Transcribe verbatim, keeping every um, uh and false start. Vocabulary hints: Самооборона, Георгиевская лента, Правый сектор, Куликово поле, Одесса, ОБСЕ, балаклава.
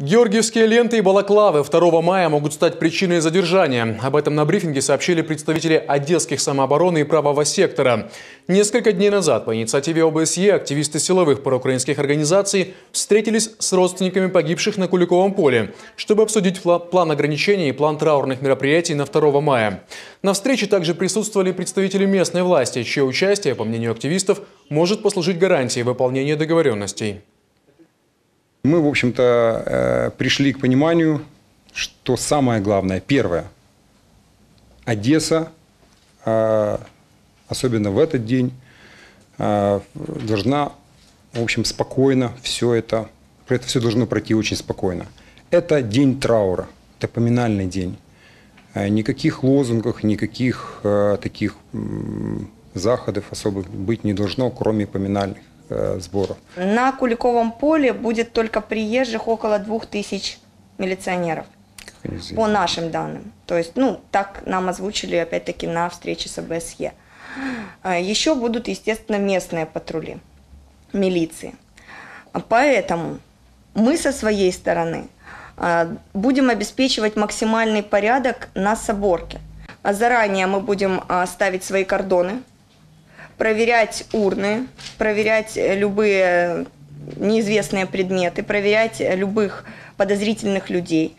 Георгиевские ленты и балаклавы второго мая могут стать причиной задержания. Об этом на брифинге сообщили представители одесских самообороны и правого сектора. Несколько дней назад по инициативе ОБСЕ активисты силовых проукраинских организаций встретились с родственниками погибших на Куликовом поле, чтобы обсудить план ограничений и план траурных мероприятий на второе мая. На встрече также присутствовали представители местной власти, чье участие, по мнению активистов, может послужить гарантией выполнения договоренностей. Мы, в общем-то, пришли к пониманию, что самое главное, первое, Одесса, особенно в этот день, должна, в общем, спокойно все это, это все должно пройти очень спокойно. Это день траура, это поминальный день. Никаких лозунгов, никаких таких заходов особо быть не должно, кроме поминальных сборов. На Куликовом поле будет только приезжих около двух тысяч милиционеров, по нашим данным. То есть, ну, так нам озвучили, опять-таки, на встрече с ОБСЕ. Еще будут, естественно, местные патрули милиции. Поэтому мы со своей стороны будем обеспечивать максимальный порядок на соборке. Заранее мы будем ставить свои кордоны, проверять урны, проверять любые неизвестные предметы, проверять любых подозрительных людей.